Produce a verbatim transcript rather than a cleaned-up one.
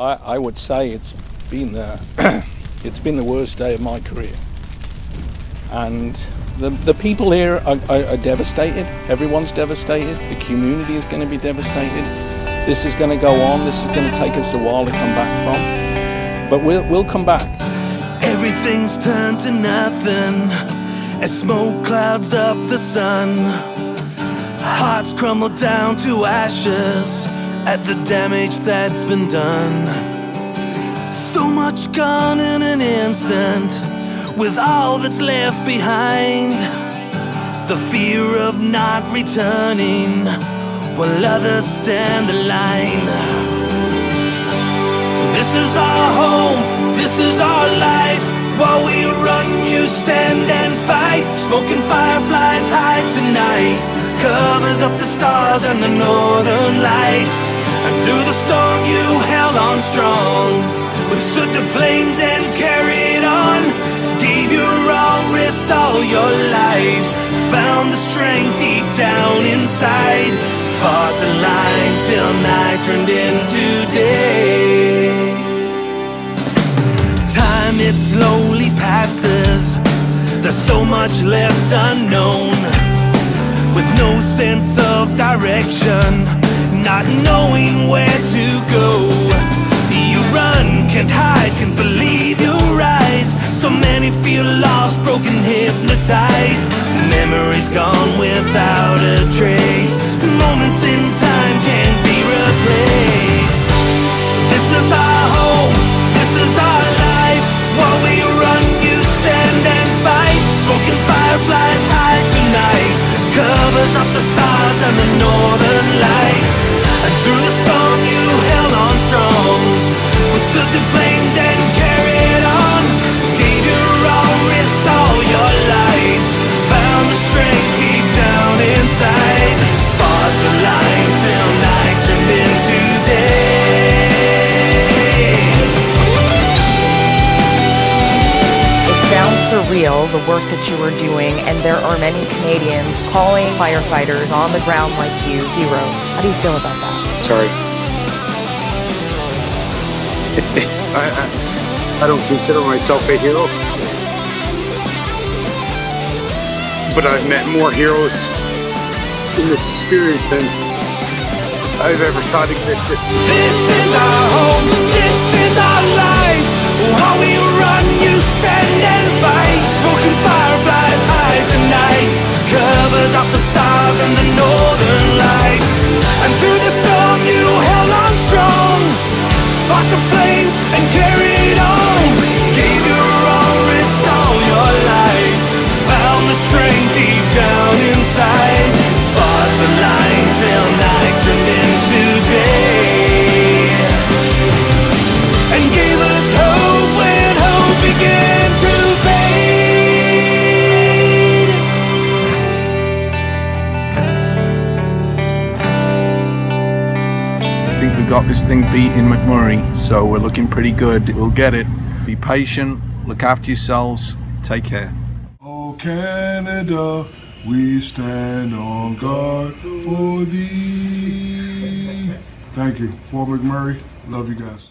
I, I would say it's been the it's been the worst day of my career. And the, the people here are, are, are devastated. Everyone's devastated. The community is going to be devastated. This is going to go on. This is going to take us a while to come back from. But we'll, we'll come back. Everything's turned to nothing as smoke clouds up the sun. Hearts crumble down to ashes at the damage that's been done. So much gone in an instant, with all that's left behind, the fear of not returning while others stand the line. This is our home, this is our life. While we run, you stand and fight. Smoking fireflies high tonight covers up the stars and the northern lights. And through the storm you held on strong. We've stood the flames and carried on. Gave your all, risked all your lives. Found the strength deep down inside. Fought the line till night turned into day. Time, it slowly passes. There's so much left unknown. With no sense of direction, not knowing where to go. You run, can't hide, can't believe your eyes. So many feel lost, broken, hypnotized. Memories gone without a trace. Moments in time can't be replaced. This is our home, this is our life. While we run, you stand and fight. Smoking fireflies high tonight covers up the stars and the northern lights. And through the storm you held on strong. Withstood the flames and carried on. Gave your all, risked all your lives. Found the strength deep down inside. Fought the line till night turned into day. It sounds surreal, the work that you are doing, and there are many Canadians calling firefighters on the ground like you heroes. How do you feel about that? Sorry. I, I, I don't consider myself a hero, but I've met more heroes in this experience than I've ever thought existed. This is our home, this is our life. While we run, you stand and fight. Smoking fireflies high tonight covers up the stars and the northern lights. And through the storm you held on strong. Fought the flames and carried on. Gave your all, risked all your lives. Found the strength deep down inside. Fought the line till night turned into day. And gave us hope when hope began to fade. I think we got this thing beat in McMurray, so we're looking pretty good. We'll get it. Be patient, look after yourselves, take care. Oh Canada, we stand on guard for thee. Thank you. Fort McMurray, love you guys.